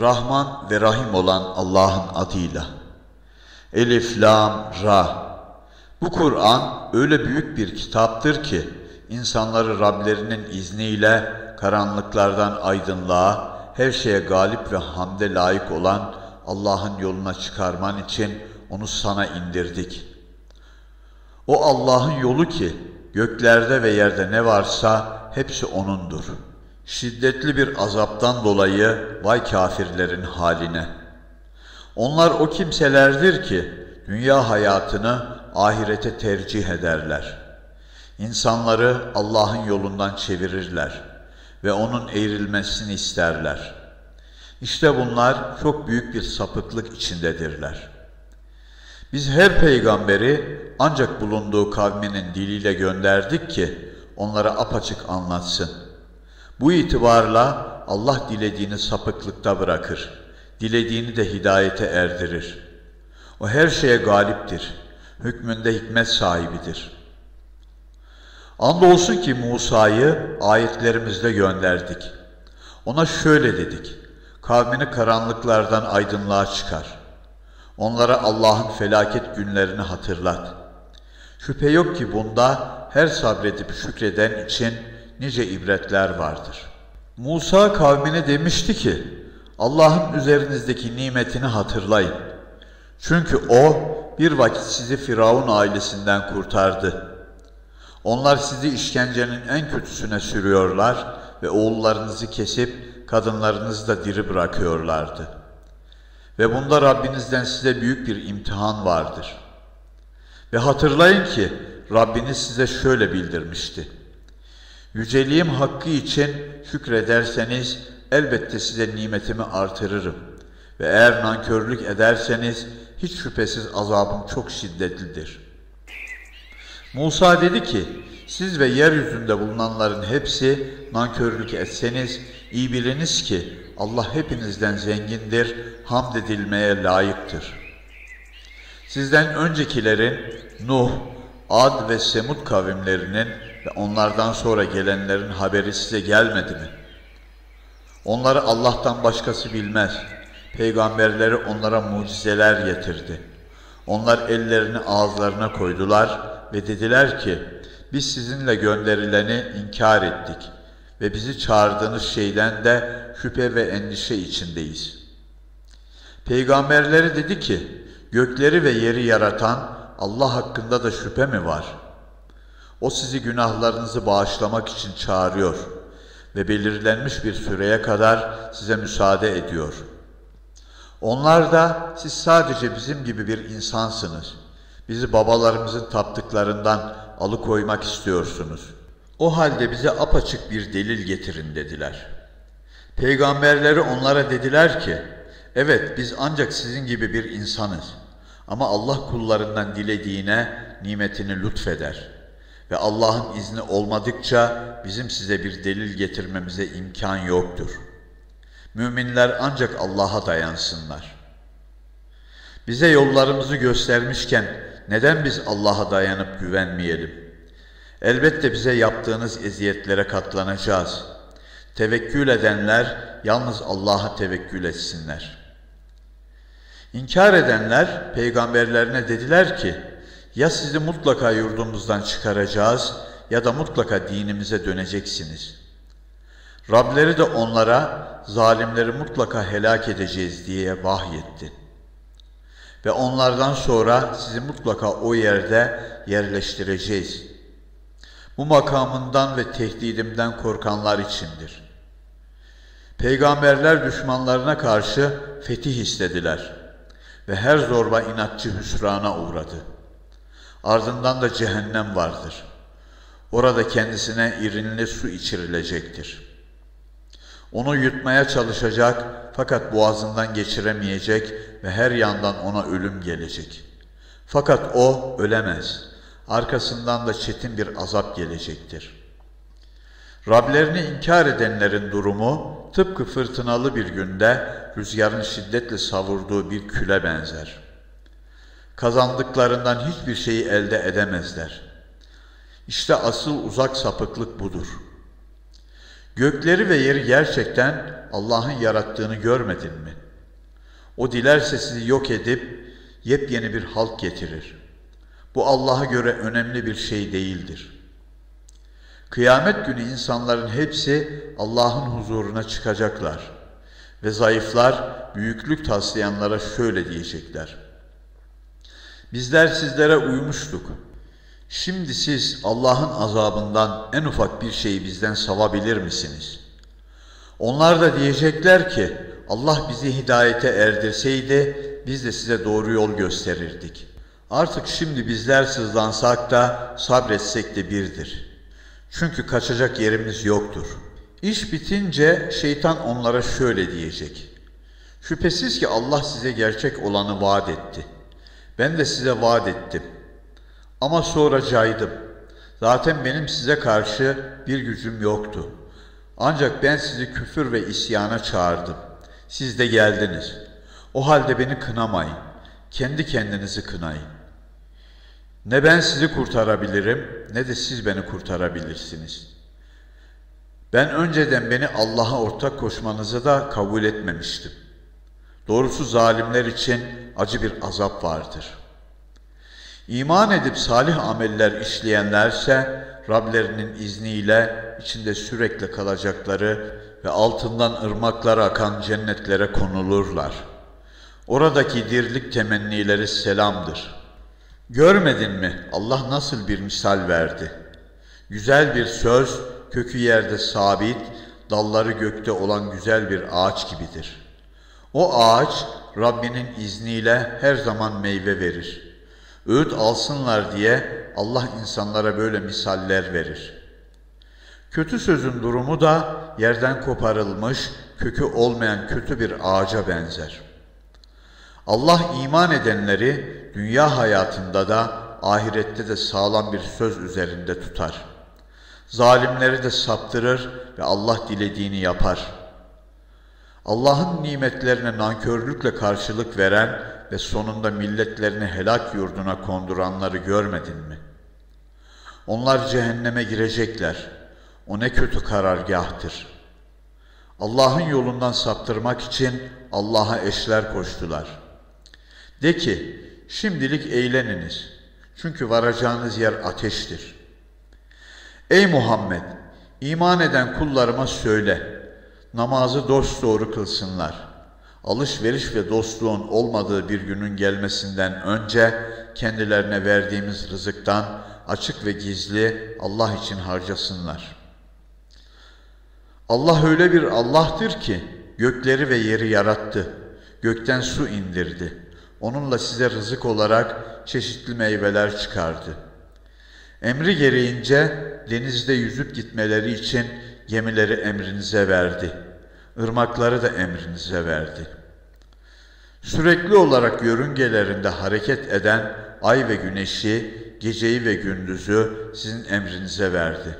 Rahman ve Rahim olan Allah'ın adıyla. Elif, Lam, Ra. Bu Kur'an öyle büyük bir kitaptır ki insanları Rablerinin izniyle karanlıklardan aydınlığa, her şeye galip ve hamde layık olan Allah'ın yoluna çıkarman için onu sana indirdik. O Allah'ın yolu ki göklerde ve yerde ne varsa hepsi O'nundur. Şiddetli bir azaptan dolayı vay kafirlerin haline. Onlar o kimselerdir ki dünya hayatını ahirete tercih ederler. İnsanları Allah'ın yolundan çevirirler ve onun eğrilmesini isterler. İşte bunlar çok büyük bir sapıklık içindedirler. Biz her peygamberi ancak bulunduğu kavminin diliyle gönderdik ki onlara apaçık anlatsın. Bu itibarla Allah dilediğini sapıklıkta bırakır, dilediğini de hidayete erdirir. O her şeye galiptir, hükmünde hikmet sahibidir. Andolsun ki Musa'yı ayetlerimizle gönderdik. Ona şöyle dedik, kavmini karanlıklardan aydınlığa çıkar. Onlara Allah'ın felaket günlerini hatırlat. Şüphe yok ki bunda her sabredip şükreden için nice ibretler vardır. Musa kavmine demişti ki, Allah'ın üzerinizdeki nimetini hatırlayın. Çünkü O bir vakit sizi Firavun ailesinden kurtardı. Onlar sizi işkencenin en kötüsüne sürüyorlar ve oğullarınızı kesip kadınlarınızı da diri bırakıyorlardı. Ve bunda Rabbinizden size büyük bir imtihan vardır. Ve hatırlayın ki Rabbiniz size şöyle bildirmişti. Yüceliğim hakkı için şükrederseniz elbette size nimetimi artırırım. Ve eğer nankörlük ederseniz hiç şüphesiz azabım çok şiddetlidir. Musa dedi ki, siz ve yeryüzünde bulunanların hepsi nankörlük etseniz iyi biliniz ki Allah hepinizden zengindir, hamd edilmeye layıktır. Sizden öncekilerin Nuh, Ad ve Semud kavimlerinin ve onlardan sonra gelenlerin haberi size gelmedi mi? Onları Allah'tan başkası bilmez. Peygamberleri onlara mucizeler getirdi. Onlar ellerini ağızlarına koydular ve dediler ki, biz sizinle gönderileni inkar ettik ve bizi çağırdığınız şeyden de şüphe ve endişe içindeyiz. Peygamberleri dedi ki, gökleri ve yeri yaratan Allah hakkında da şüphe mi var? O sizi günahlarınızı bağışlamak için çağırıyor ve belirlenmiş bir süreye kadar size müsaade ediyor. Onlar da siz sadece bizim gibi bir insansınız. Bizi babalarımızın taptıklarından alıkoymak istiyorsunuz. O halde bize apaçık bir delil getirin dediler. Peygamberleri onlara dediler ki, evet biz ancak sizin gibi bir insanız. Ama Allah kullarından dilediğine nimetini lütfeder. Ve Allah'ın izni olmadıkça bizim size bir delil getirmemize imkan yoktur. Müminler ancak Allah'a dayansınlar. Bize yollarımızı göstermişken neden biz Allah'a dayanıp güvenmeyelim? Elbette bize yaptığınız eziyetlere katlanacağız. Tevekkül edenler yalnız Allah'a tevekkül etsinler. İnkar edenler peygamberlerine dediler ki, ya sizi mutlaka yurdumuzdan çıkaracağız ya da mutlaka dinimize döneceksiniz. Rableri de onlara zalimleri mutlaka helak edeceğiz diye vahyetti. Ve onlardan sonra sizi mutlaka o yerde yerleştireceğiz. Bu makamından ve tehdidimden korkanlar içindir. Peygamberler düşmanlarına karşı fetih istediler ve her zorba inatçı hüsrana uğradı. Ardından da cehennem vardır. Orada kendisine irinli su içirilecektir. Onu yutmaya çalışacak fakat boğazından geçiremeyecek ve her yandan ona ölüm gelecek. Fakat o ölemez. Arkasından da çetin bir azap gelecektir. Rablerini inkar edenlerin durumu tıpkı fırtınalı bir günde rüzgarın şiddetle savurduğu bir küle benzer. Kazandıklarından hiçbir şeyi elde edemezler. İşte asıl uzak sapıklık budur. Gökleri ve yeri gerçekten Allah'ın yarattığını görmedin mi? O dilerse sizi yok edip yepyeni bir halk getirir. Bu Allah'a göre önemli bir şey değildir. Kıyamet günü insanların hepsi Allah'ın huzuruna çıkacaklar ve zayıflar büyüklük taslayanlara şöyle diyecekler: bizler sizlere uymuştuk. Şimdi siz Allah'ın azabından en ufak bir şeyi bizden savabilir misiniz? Onlar da diyecekler ki, Allah bizi hidayete erdirseydi biz de size doğru yol gösterirdik. Artık şimdi bizler sızlansak da sabretsek de birdir. Çünkü kaçacak yerimiz yoktur. İş bitince şeytan onlara şöyle diyecek: şüphesiz ki Allah size gerçek olanı vaat etti. Ben de size vaat ettim. Ama sonra caydım. Zaten benim size karşı bir gücüm yoktu. Ancak ben sizi küfür ve isyana çağırdım. Siz de geldiniz. O halde beni kınamayın. Kendi kendinizi kınayın. Ne ben sizi kurtarabilirim, ne de siz beni kurtarabilirsiniz. Ben önceden beni Allah'a ortak koşmanızı da kabul etmemiştim. Doğrusu zalimler için acı bir azap vardır. İman edip salih ameller işleyenlerse Rablerinin izniyle içinde sürekli kalacakları ve altından ırmaklar akan cennetlere konulurlar. Oradaki dirlik temennileri selamdır. Görmedin mi Allah nasıl bir misal verdi? Güzel bir söz kökü yerde sabit, dalları gökte olan güzel bir ağaç gibidir. O ağaç Rabbinin izniyle her zaman meyve verir. Öğüt alsınlar diye Allah insanlara böyle misaller verir. Kötü sözün durumu da yerden koparılmış, kökü olmayan kötü bir ağaca benzer. Allah iman edenleri dünya hayatında da ahirette de sağlam bir söz üzerinde tutar. Zalimleri de saptırır ve Allah dilediğini yapar. Allah'ın nimetlerine nankörlükle karşılık veren ve sonunda milletlerini helak yurduna konduranları görmedin mi? Onlar cehenneme girecekler. O ne kötü karargahtır. Allah'ın yolundan saptırmak için Allah'a eşler koştular. De ki, şimdilik eğleniniz. Çünkü varacağınız yer ateştir. Ey Muhammed! İman eden kullarıma söyle. Namazı dosdoğru kılsınlar. Alışveriş ve dostluğun olmadığı bir günün gelmesinden önce kendilerine verdiğimiz rızıktan açık ve gizli Allah için harcasınlar. Allah öyle bir Allah'tır ki gökleri ve yeri yarattı. Gökten su indirdi. Onunla size rızık olarak çeşitli meyveler çıkardı. Emri gereğince denizde yüzüp gitmeleri için gemileri emrinize verdi. Irmakları da emrinize verdi. Sürekli olarak yörüngelerinde hareket eden ay ve güneşi, geceyi ve gündüzü sizin emrinize verdi.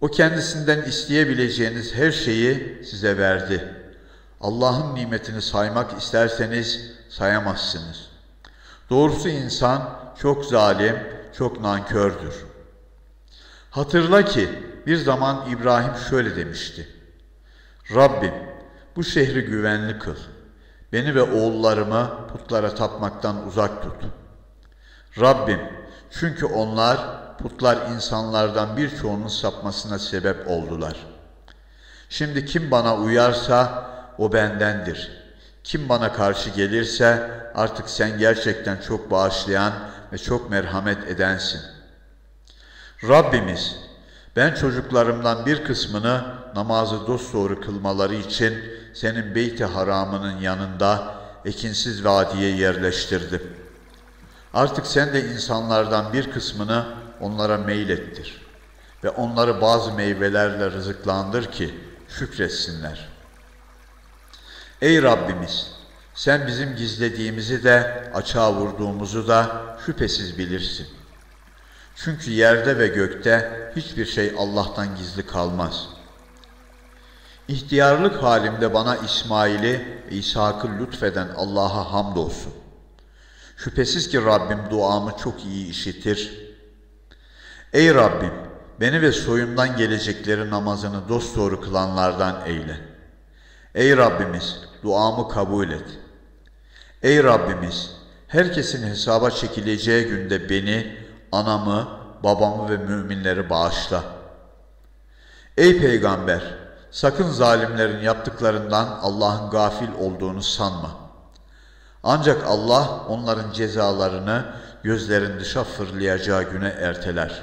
O kendisinden isteyebileceğiniz her şeyi size verdi. Allah'ın nimetini saymak isterseniz sayamazsınız. Doğrusu insan çok zalim, çok nankördür. Hatırla ki bir zaman İbrahim şöyle demişti: Rabbim, bu şehri güvenli kıl. Beni ve oğullarımı putlara tapmaktan uzak tut. Rabbim, çünkü putlar insanlardan birçoğunun sapmasına sebep oldular. Şimdi kim bana uyarsa o bendendir. Kim bana karşı gelirse artık sen gerçekten çok bağışlayan ve çok merhamet edensin. Rabbimiz, ben çocuklarımdan bir kısmını namazı dosdoğru kılmaları için senin Beyt-i Haram'ının yanında ekinsiz vadiye yerleştirdim. Artık sen de insanlardan bir kısmını onlara meylettir ve onları bazı meyvelerle rızıklandır ki şükretsinler. Ey Rabbimiz! Sen bizim gizlediğimizi de açığa vurduğumuzu da şüphesiz bilirsin. Çünkü yerde ve gökte hiçbir şey Allah'tan gizli kalmaz. İhtiyarlık halimde bana İsmail'i ve İshak'ı lütfeden Allah'a hamdolsun. Şüphesiz ki Rabbim duamı çok iyi işitir. Ey Rabbim, beni ve soyumdan gelecekleri namazını dosdoğru kılanlardan eyle. Ey Rabbimiz, duamı kabul et. Ey Rabbimiz, herkesin hesaba çekileceği günde beni, anamı, babamı ve müminleri bağışla. Ey Peygamber, sakın zalimlerin yaptıklarından Allah'ın gafil olduğunu sanma. Ancak Allah onların cezalarını gözlerin dışa fırlayacağı güne erteler.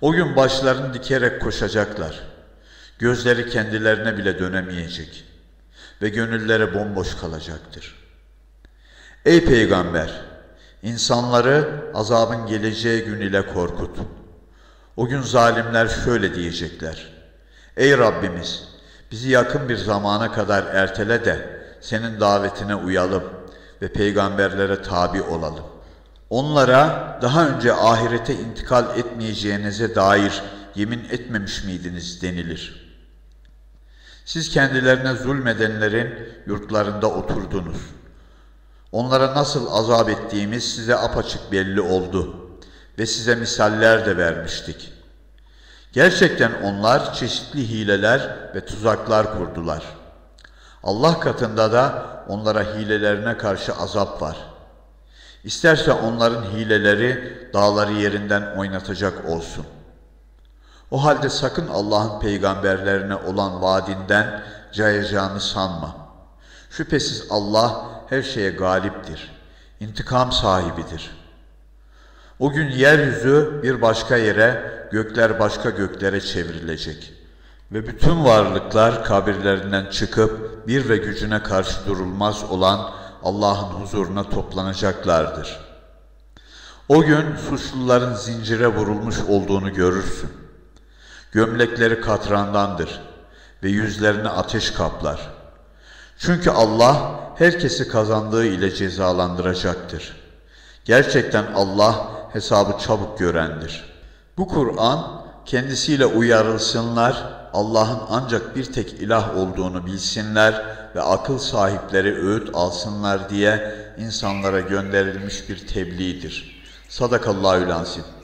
O gün başlarını dikerek koşacaklar. Gözleri kendilerine bile dönemeyecek ve gönülleri bomboş kalacaktır. Ey Peygamber! İnsanları azabın geleceği gün ile korkut. O gün zalimler şöyle diyecekler: Ey Rabbimiz! Bizi yakın bir zamana kadar ertele de senin davetine uyalım ve peygamberlere tabi olalım. Onlara daha önce ahirete intikal etmeyeceğinize dair yemin etmemiş miydiniz denilir. Siz kendilerine zulmedenlerin yurtlarında oturdunuz. Onlara nasıl azap ettiğimiz size apaçık belli oldu ve size misaller de vermiştik. Gerçekten onlar çeşitli hileler ve tuzaklar kurdular. Allah katında da onlara hilelerine karşı azap var. İsterse onların hileleri dağları yerinden oynatacak olsun. O halde sakın Allah'ın peygamberlerine olan vaadinden cayacağını sanma. Şüphesiz Allah her şeye galiptir, intikam sahibidir. O gün yeryüzü bir başka yere, gökler başka göklere çevrilecek ve bütün varlıklar kabirlerinden çıkıp bir ve gücüne karşı durulmaz olan Allah'ın huzuruna toplanacaklardır. O gün suçluların zincire vurulmuş olduğunu görürsün. Gömlekleri katrandandır ve yüzlerini ateş kaplar. Çünkü Allah herkesi kazandığı ile cezalandıracaktır. Gerçekten Allah hesabı çabuk görendir. Bu Kur'an kendisiyle uyarılsınlar, Allah'ın ancak bir tek ilah olduğunu bilsinler ve akıl sahipleri öğüt alsınlar diye insanlara gönderilmiş bir tebliğdir. Sadakallahül azim.